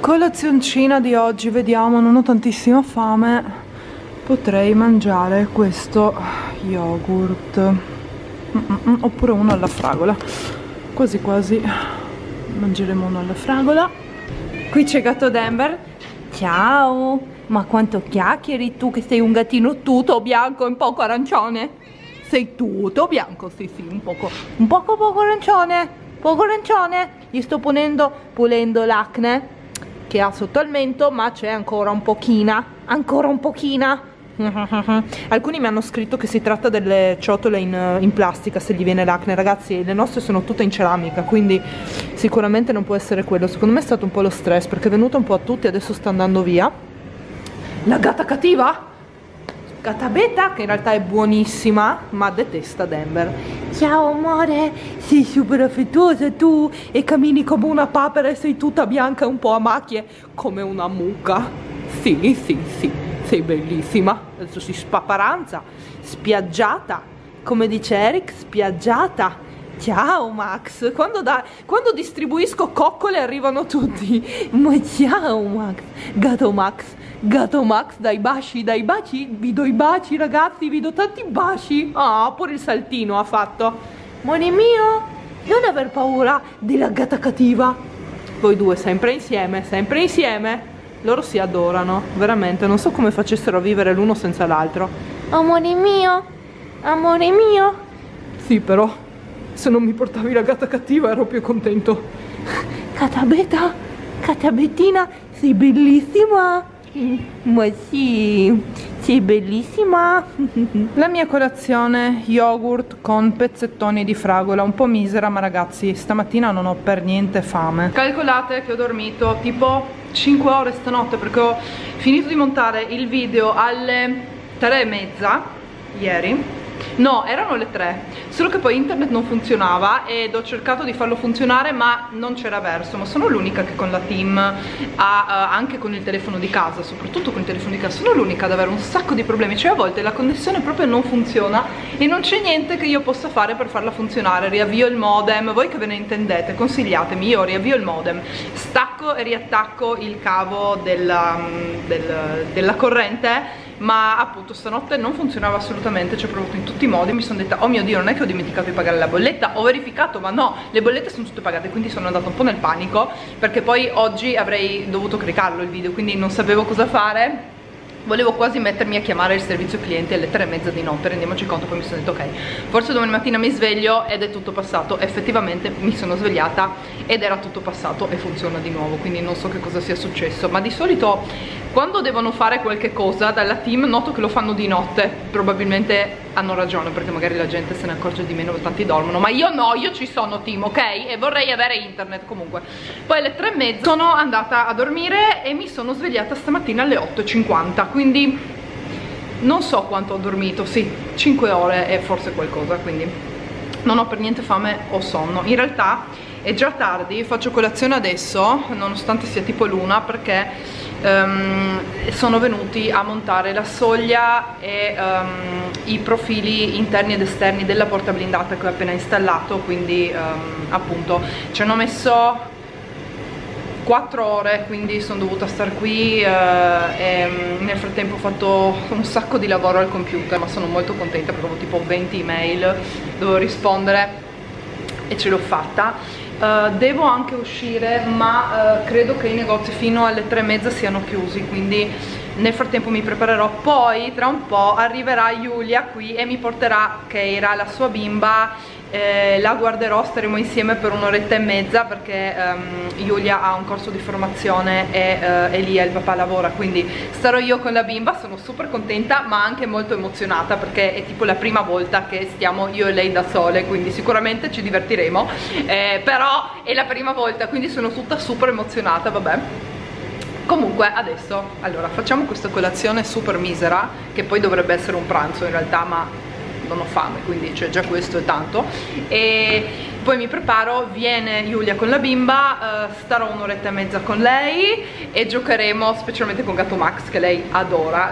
Colazioncina di oggi, vediamo, non ho tantissima fame. Potrei mangiare questo yogurt oppure uno alla fragola. Quasi quasi mangeremo uno alla fragola. Qui c'è gatto Denver. Ciao, ma quanto chiacchieri tu che sei un gattino tutto bianco e un poco arancione. Sei tutto bianco, sì, un poco arancione. Poco arancione, gli sto pulendo l'acne che ha sotto al mento, ma c'è ancora un pochina, Alcuni mi hanno scritto che si tratta delle ciotole in plastica se gli viene l'acne. Ragazzi, le nostre sono tutte in ceramica, quindi sicuramente non può essere quello. Secondo me è stato un po' lo stress, perché è venuto un po' a tutti, adesso sta andando via. La gatta cattiva? Scatta beta, che in realtà è buonissima, ma detesta Denver. Ciao amore, sei super affettuosa tu e cammini come una papera e sei tutta bianca un po' a macchie, come una mucca. Sì, sei bellissima. Adesso si spaparanza, spiaggiata, come dice Eric, spiaggiata. Ciao Max, quando distribuisco coccole arrivano tutti. Ma ciao Max, gatto Max. Gatto Max, dai baci, vi do i baci ragazzi, vi do tanti baci. Ah, pure il saltino ha fatto. Amore mio, non aver paura della gatta cattiva. Voi due sempre insieme. Loro si adorano, veramente, non so come facessero a vivere l'uno senza l'altro. Amore mio. Sì, però, se non mi portavi la gatta cattiva ero più contento. Catabettina, sei bellissima. Ma sì, sei bellissima. La mia colazione, yogurt con pezzettoni di fragola, un po' misera, ma ragazzi stamattina non ho per niente fame. Calcolate che ho dormito tipo 5 ore stanotte, perché ho finito di montare il video alle 3:30 ieri. No, erano le 3, solo che poi internet non funzionava ed ho cercato di farlo funzionare, ma non c'era verso. Ma sono l'unica che con la team ha, anche con il telefono di casa, soprattutto con il telefono di casa, sono l'unica ad avere un sacco di problemi. Cioè a volte la connessione proprio non funziona e non c'è niente che io possa fare per farla funzionare. Riavvio il modem, voi che ve ne intendete, consigliatemi. Io riavvio il modem, stacco e riattacco il cavo della corrente, ma appunto stanotte non funzionava assolutamente, ci ho provato in tutti i modi. Mi sono detta, oh mio Dio, non è che ho dimenticato di pagare la bolletta? Ho verificato, ma no, le bollette sono tutte pagate, quindi sono andata un po' nel panico, perché poi oggi avrei dovuto caricarlo il video, quindi non sapevo cosa fare. Volevo quasi mettermi a chiamare il servizio clienti alle 3:30 di notte, rendiamoci conto. Poi mi sono detto, ok, forse domani mattina mi sveglio ed è tutto passato. Effettivamente mi sono svegliata ed era tutto passato e funziona di nuovo, quindi non so che cosa sia successo. Ma di solito quando devono fare qualche cosa dalla team noto che lo fanno di notte. Probabilmente hanno ragione, perché magari la gente se ne accorge di meno, tanti dormono, ma io no, io ci sono team, ok? E vorrei avere internet comunque. Poi alle 3:30 sono andata a dormire e mi sono svegliata stamattina alle 8:50, quindi non so quanto ho dormito, sì, 5 ore e forse qualcosa, quindi non ho per niente fame o sonno. In realtà è già tardi, faccio colazione adesso, nonostante sia tipo l'una, perché sono venuti a montare la soglia e i profili interni ed esterni della porta blindata che ho appena installato, quindi appunto ci hanno messo 4 ore, quindi sono dovuta star qui e nel frattempo ho fatto un sacco di lavoro al computer, ma sono molto contenta perché avevo tipo 20 email, dovevo rispondere e ce l'ho fatta. Devo anche uscire, ma credo che i negozi fino alle 3:30 siano chiusi, quindi nel frattempo mi preparerò. Poi tra un po' arriverà Giulia qui e mi porterà Keira, la sua bimba, la guarderò, staremo insieme per un'oretta e mezza, perché Giulia ha un corso di formazione e Elia, il papà, lavora, quindi starò io con la bimba. Sono super contenta, ma anche molto emozionata, perché è tipo la prima volta che stiamo io e lei da sole, quindi sicuramente ci divertiremo, però è la prima volta, quindi sono tutta super emozionata. Vabbè, comunque adesso, allora, facciamo questa colazione super misera, che poi dovrebbe essere un pranzo in realtà, ma non ho fame, quindi cioè già questo è tanto. E poi mi preparo, viene Giulia con la bimba, starò un'oretta e mezza con lei e giocheremo specialmente con gatto Max, che lei adora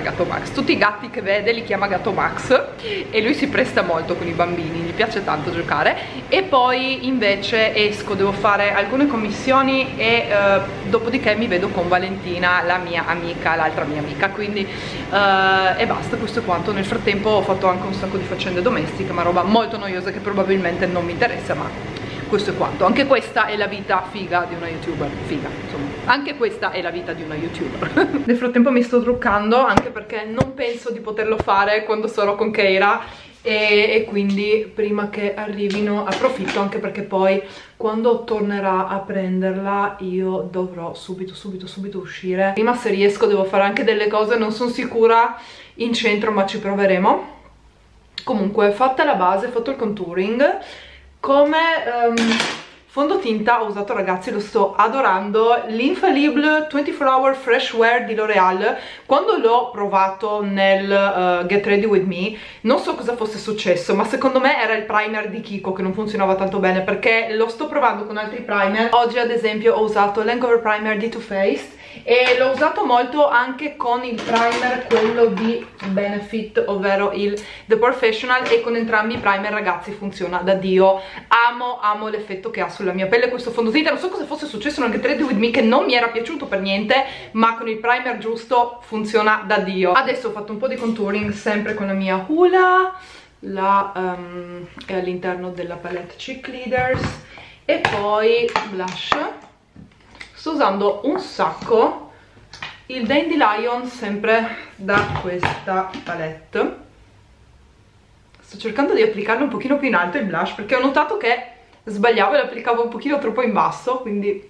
gatto Max. Tutti i gatti che vede li chiama gatto Max e lui si presta molto con i bambini, gli piace tanto giocare. E poi invece esco, devo fare alcune commissioni e dopodiché mi vedo con Valentina, la mia amica, l'altra mia amica, quindi e basta, questo è quanto. Nel frattempo ho fatto anche un sacco di faccende domestiche, ma roba molto noiosa che probabilmente non mi interessa, ma questo è quanto. Anche questa è la vita figa di una youtuber, figa insomma, anche questa è la vita di una youtuber. Nel frattempo mi sto truccando, anche perché non penso di poterlo fare quando sarò con Keira, e quindi prima che arrivino approfitto, anche perché poi quando tornerà a prenderla io dovrò subito uscire. Prima, se riesco, devo fare anche delle cose, non sono sicura, in centro, ma ci proveremo. Comunque, fatta la base, fatto il contouring, come fondotinta ho usato, ragazzi, lo sto adorando, l'Infallible 24 Hour Fresh Wear di L'Oreal. Quando l'ho provato nel Get Ready With Me, non so cosa fosse successo, ma secondo me era il primer di Kiko che non funzionava tanto bene, perché lo sto provando con altri primer. Oggi ad esempio ho usato l'Hangover Primer di Too Faced, e l'ho usato molto anche con il primer, quello di Benefit, ovvero il The Professional, e con entrambi i primer, ragazzi, funziona da Dio. Amo l'effetto che ha sulla mia pelle questo fondotinta. Non so cosa fosse successo nel Get Ready With Me, che non mi era piaciuto per niente, ma con il primer giusto funziona da Dio. Adesso ho fatto un po' di contouring sempre con la mia Hoola, è all'interno della palette Cheek Leaders, e poi blush. Sto usando un sacco il Dandelion, sempre da questa palette. Sto cercando di applicarlo un pochino più in alto il blush, perché ho notato che sbagliavo e l'applicavo un pochino troppo in basso, quindi...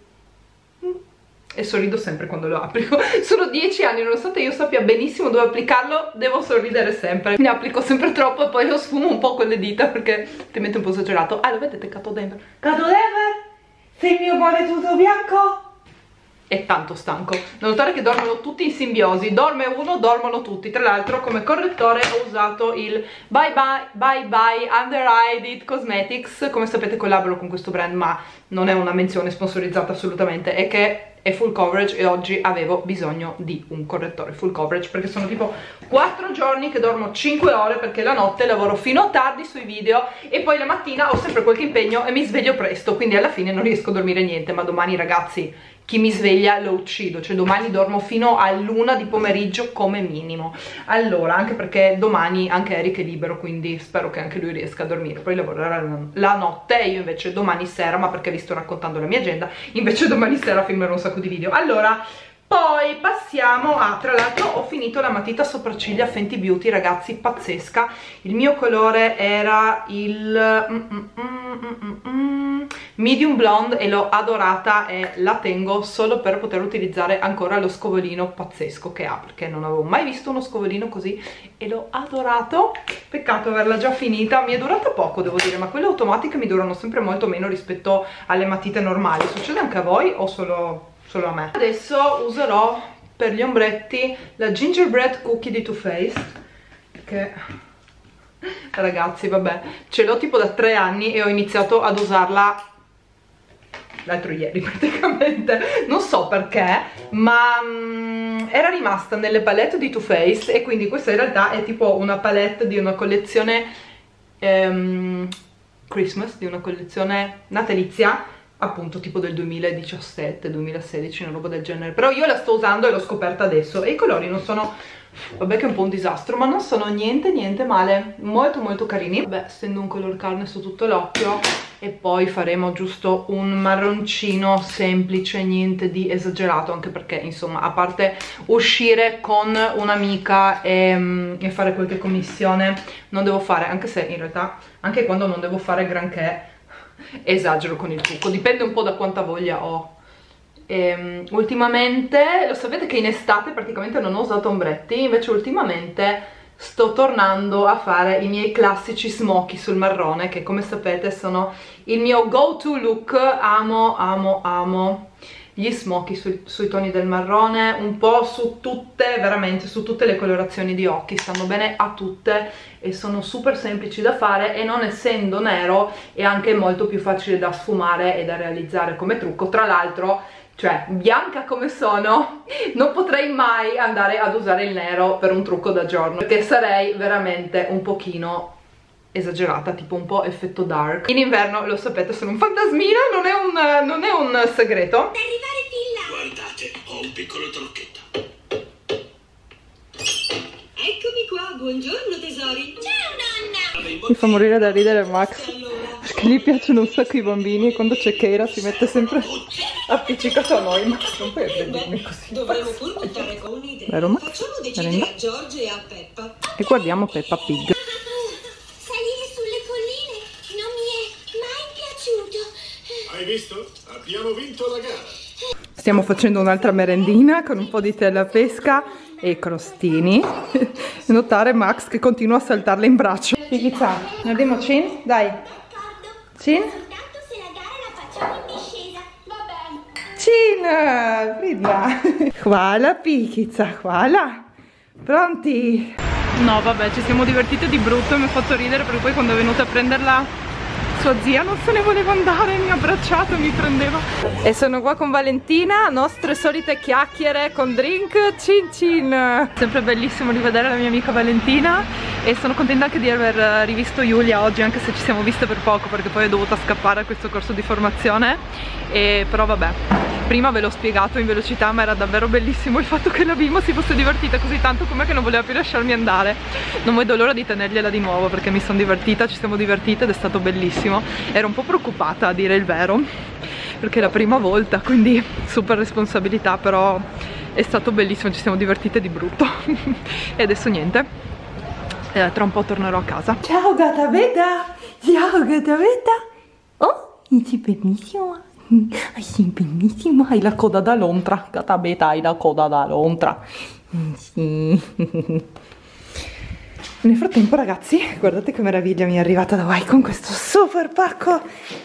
E sorrido sempre quando lo applico. Sono 10 anni, nonostante io sappia benissimo dove applicarlo, devo sorridere sempre. Ne applico sempre troppo e poi lo sfumo un po' con le dita, perché altrimenti è un po' esagerato. Ah, lo vedete? Cato Denver. Cato Denver? Sei il mio cuore tutto bianco? È tanto stanco. Da notare che dormono tutti in simbiosi, dorme uno, dormono tutti. Tra l'altro, come correttore ho usato il Bye Bye Bye Bye Under Eye Did Cosmetics. Come sapete collaboro con questo brand, ma non è una menzione sponsorizzata assolutamente, è che è full coverage e oggi avevo bisogno di un correttore full coverage, perché sono tipo 4 giorni che dormo 5 ore, perché la notte lavoro fino a tardi sui video e poi la mattina ho sempre qualche impegno e mi sveglio presto, quindi alla fine non riesco a dormire niente. Ma domani, ragazzi, chi mi sveglia lo uccido, cioè domani dormo fino all'1 di pomeriggio come minimo. Allora, anche perché domani anche Eric è libero, quindi spero che anche lui riesca a dormire, poi lavorerà la notte e io invece domani sera, ma perché vi sto raccontando la mia agenda, invece domani sera filmerò un sacco di video. Allora, poi passiamo a, tra l'altro ho finito la matita sopracciglia Fenty Beauty, ragazzi, pazzesca. Il mio colore era il... medium blonde e l'ho adorata e la tengo solo per poter utilizzare ancora lo scovolino pazzesco che ha, perché non avevo mai visto uno scovolino così e l'ho adorato. Peccato averla già finita, mi è durata poco, devo dire, ma quelle automatiche mi durano sempre molto meno rispetto alle matite normali. Succede anche a voi o solo a me? Adesso userò per gli ombretti la Gingerbread Cookie di Too Faced, che... ragazzi, vabbè, ce l'ho tipo da 3 anni e ho iniziato ad usarla l'altro ieri praticamente, non so perché, ma era rimasta nelle palette di Too Faced, e quindi questa in realtà è tipo una palette di una collezione Christmas, di una collezione natalizia, appunto tipo del 2017, 2016, una roba del genere, però io la sto usando e l'ho scoperta adesso, e i colori non sono... vabbè che è un po' un disastro, ma non sono niente male, molto carini. Vabbè, essendo un color carne su tutto l'occhio, e poi faremo giusto un marroncino semplice, niente di esagerato, anche perché insomma, a parte uscire con un'amica e fare qualche commissione, non devo fare, anche se in realtà anche quando non devo fare granché esagero con il trucco, dipende un po' da quanta voglia ho. Ultimamente, lo sapete che in estate praticamente non ho usato ombretti, invece ultimamente sto tornando a fare i miei classici smoky sul marrone, che come sapete sono il mio go to look. Amo gli smoky sui toni del marrone, un po' su tutte, veramente su tutte le colorazioni di occhi, stanno bene a tutte e sono super semplici da fare, e non essendo nero è anche molto più facile da sfumare e da realizzare come trucco. Tra l'altro, cioè, bianca come sono, non potrei mai andare ad usare il nero per un trucco da giorno, perché sarei veramente un pochino esagerata, tipo un po' effetto dark. In inverno, lo sapete, sono un fantasmino, non è un segreto. un piccolo trucchetto. Eccomi qua, buongiorno tesori. Ciao nonna. Mi fa morire da ridere Max, perché gli piacciono un sacco i bambini e quando c'è Keira si mette sempre appiccicato a noi. Max, non puoi aggredirmi così. Dovremmo pur contare con un'idea. Vero Max? Facciamo decidere a Giorgio e a Peppa. E guardiamo Peppa Pig. Hai visto? Abbiamo vinto la gara. Stiamo facendo un'altra merendina con un po' di tela a pesca e crostini. Notare Max che continua a saltarle in braccio. Chissà, ne abbiamo Cin? Dai. Cin? Intanto se la gara la facciamo in discesa, va bene. Cin, vedi? Qua la picchizza, qua la. Pronti? No, vabbè, ci siamo divertiti di brutto e mi ha fatto ridere perché poi quando è venuta a prenderla sua zia non se ne voleva andare, mi ha abbracciato, mi prendeva. E sono qua con Valentina, nostre solite chiacchiere con drink, cin cin. Sempre bellissimo rivedere la mia amica Valentina e sono contenta anche di aver rivisto Giulia oggi, anche se ci siamo viste per poco perché poi è dovuta scappare a questo corso di formazione. E però vabbè, prima ve l'ho spiegato in velocità, ma era davvero bellissimo il fatto che la bimba si fosse divertita così tanto con me che non voleva più lasciarmi andare. Non vedo l'ora di tenergliela di nuovo perché mi sono divertita, ci siamo divertite ed è stato bellissimo. Ero un po' preoccupata a dire il vero perché è la prima volta, quindi super responsabilità, però è stato bellissimo, ci siamo divertite di brutto. E adesso niente, tra un po' tornerò a casa. Ciao gatta beta! Ciao gatta beta! Oh, sei bellissima! Sei bellissima! Hai la coda da lontra, gatta beta, hai la coda da lontra! Sì. Nel frattempo ragazzi, guardate che meraviglia mi è arrivata da Wai con questo super pacco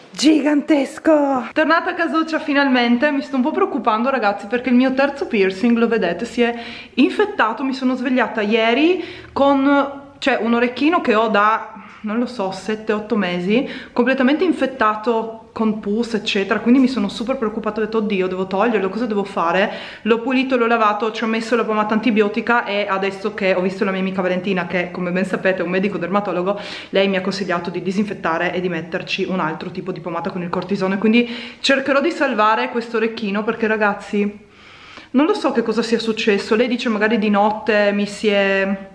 gigantesco. Tornata a casuccia finalmente, mi sto un po' preoccupando ragazzi perché il mio terzo piercing, lo vedete, si è infettato. Mi sono svegliata ieri con un orecchino che ho da, non lo so, 7-8 mesi, completamente infettato con pus eccetera, quindi mi sono super preoccupata, ho detto oddio devo toglierlo, cosa devo fare? L'ho pulito, l'ho lavato, ci ho messo la pomata antibiotica e adesso che ho visto la mia amica Valentina che come ben sapete è un medico dermatologo, lei mi ha consigliato di disinfettare e di metterci un altro tipo di pomata con il cortisone, quindi cercherò di salvare questo orecchino perché ragazzi non lo so che cosa sia successo. Lei dice magari di notte mi si è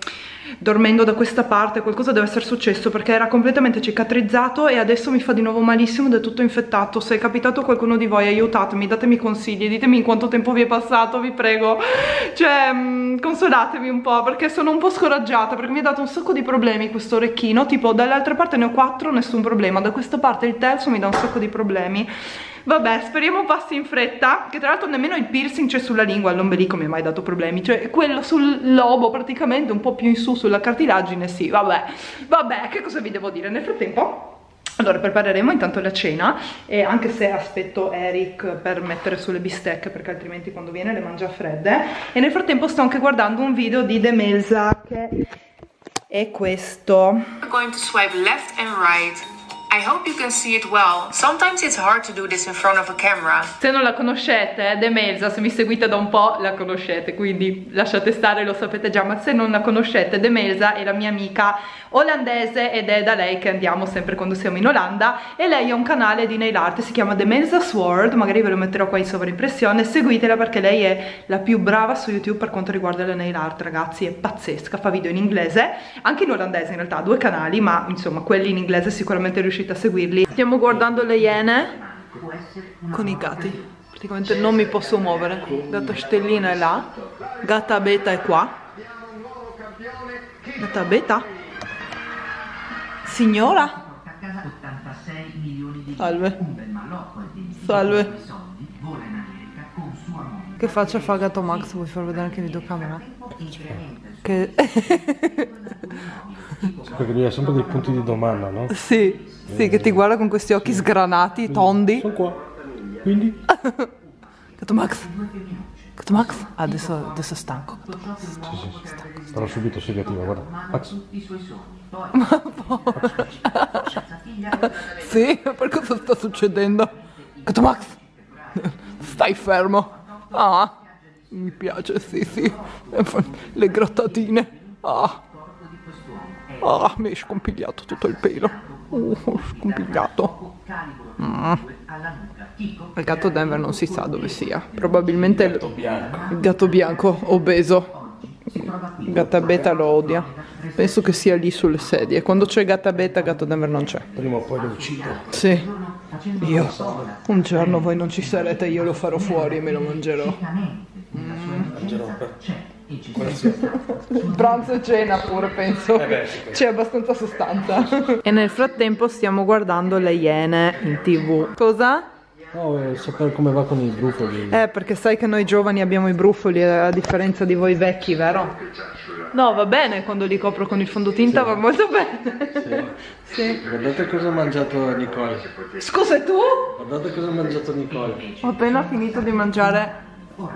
dormendo da questa parte, qualcosa deve essere successo perché era completamente cicatrizzato e adesso mi fa di nuovo malissimo ed è tutto infettato. Se è capitato a qualcuno di voi aiutatemi, datemi consigli, ditemi in quanto tempo vi è passato, vi prego, consolatevi un po' perché sono un po' scoraggiata perché mi ha dato un sacco di problemi questo orecchino, tipo dall'altra parte ne ho 4, nessun problema, da questa parte il terzo mi dà un sacco di problemi. Vabbè, speriamo passi in fretta, che tra l'altro nemmeno il piercing c'è sulla lingua, all'ombelico mi ha mai dato problemi, cioè quello sul lobo praticamente, un po' più in su sulla cartilagine, sì, vabbè. Vabbè, che cosa vi devo dire? Nel frattempo, allora prepareremo intanto la cena e anche se aspetto Eric per mettere sulle bistecche perché altrimenti quando viene le mangia fredde. E nel frattempo sto anche guardando un video di Demelza che è questo. I'm going to swipe left and right. I hope you can see it well. Sometimes it's hard to do this in front of a camera. Se non la conoscete, Demelza, se mi seguite da un po' la conoscete, quindi lasciate stare, lo sapete già, ma se non la conoscete, Demelza è la mia amica olandese ed è da lei che andiamo sempre quando siamo in Olanda e lei ha un canale di nail art, si chiama Demelza's World, magari ve lo metterò qua in sovraimpressione, seguitela perché lei è la più brava su YouTube per quanto riguarda la nail art, ragazzi, è pazzesca, fa video in inglese, anche in olandese in realtà, 2 canali, ma insomma quelli in inglese sicuramente riuscite a seguirli. Stiamo guardando le iene con i gatti, praticamente non mi posso muovere, gatta stellina è là, gatta beta è qua, gatta beta signora, salve salve, che faccia fa gatto Max? Vuoi far vedere anche in videocamera? Che perché lui ha sempre dei punti di domanda, no? Sì, sì, che ti guarda con questi occhi sgranati, tondi. Sono qua, quindi? Cato Max, Cato Max, adesso è stanco. Sì. Però subito sedativa, guarda. Max. Ma sì, per cosa sta succedendo? Cato Max, stai fermo. Ah, mi piace, sì, le grattatine. Ah. Ah, mi è scompigliato tutto il pelo. Scompigliato. Il gatto Denver non si sa dove sia, probabilmente il gatto bianco obeso. Gatta Beta lo odia, penso che sia lì sulle sedie. Quando c'è Gatta Beta, Gatto Denver non c'è. Prima o poi lo uccido. Sì, io un giorno voi non ci sarete, io lo farò fuori e me lo mangerò. Mangerò pranzo e cena pure, penso. C'è abbastanza sostanza. E nel frattempo stiamo guardando Le Iene in TV. Cosa? No, sapere come va con i brufoli. Perché sai che noi giovani abbiamo i brufoli a differenza di voi vecchi, vero? No, va bene, quando li copro con il fondotinta sì. Va molto bene. Sì. Sì. Guardate cosa ha mangiato Nicole. Scusa, tu? Guardate cosa ha mangiato Nicole. Ho appena finito di mangiare,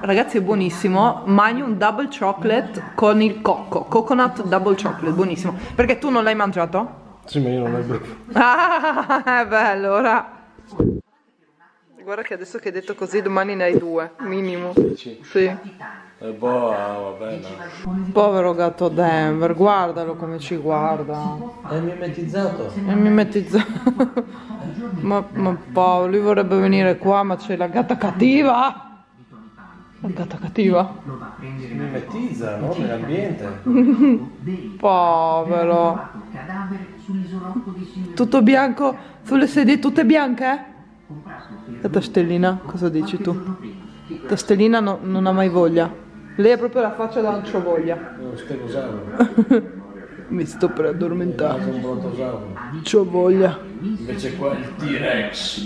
ragazzi, è buonissimo. Mangio un double chocolate con il cocco. Coconut double chocolate, buonissimo. Perché tu non l'hai mangiato? Sì, ma io non l'ho mangiato. Ah, beh, allora. Guarda che adesso che hai detto così domani ne hai due, minimo. Sì. Boh, vabbè, no. Povero gatto Denver, guardalo come ci guarda. È mimetizzato. È mimetizzato. Ma Paolo, lui vorrebbe venire qua, ma c'è la gatta cattiva. La gatta cattiva. Si mimetizza, no? Nell'ambiente. Povero. Tutto bianco, sulle sedie tutte bianche? La tastellina, cosa dici tu? Tastellina no, non ha mai voglia. Lei ha proprio la faccia da angiovoglia. Mi sto per addormentare. C'ho voglia. Invece qua il T-Rex.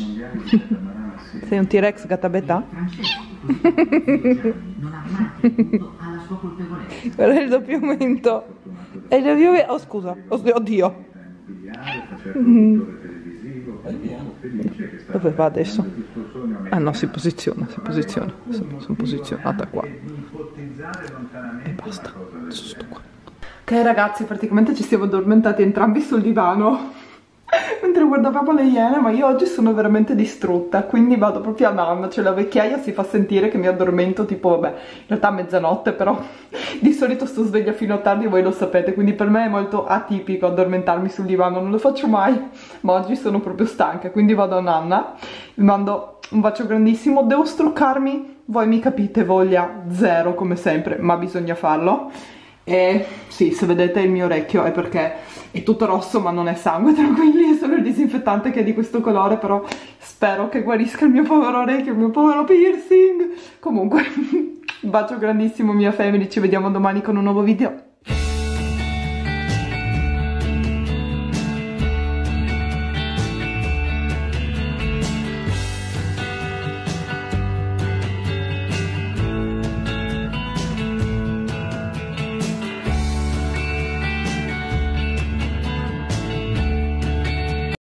Sei un T-Rex, Gatta Beta? Guarda il doppio mento. E il doppio mento. Oh scusa, oddio. Dove va adesso? Ah no, si posiziona, sono posizionata qua e basta, sto qua. Ok ragazzi, praticamente ci siamo addormentati entrambi sul divano mentre guardavamo Le Iene, ma io oggi sono veramente distrutta, quindi vado proprio a nanna, cioè la vecchiaia si fa sentire che mi addormento tipo, vabbè, in realtà a mezzanotte, però di solito sto sveglia fino a tardi, voi lo sapete, quindi per me è molto atipico addormentarmi sul divano, non lo faccio mai, ma oggi sono proprio stanca, quindi vado a nanna, vi mando un bacio grandissimo, devo struccarmi, voi mi capite, voglia zero come sempre, ma bisogna farlo. E sì, se vedete il mio orecchio è perché è tutto rosso ma non è sangue, tranquilli, è solo il disinfettante che è di questo colore, però spero che guarisca il mio povero orecchio, il mio povero piercing. Comunque, un bacio grandissimo mia family, ci vediamo domani con un nuovo video.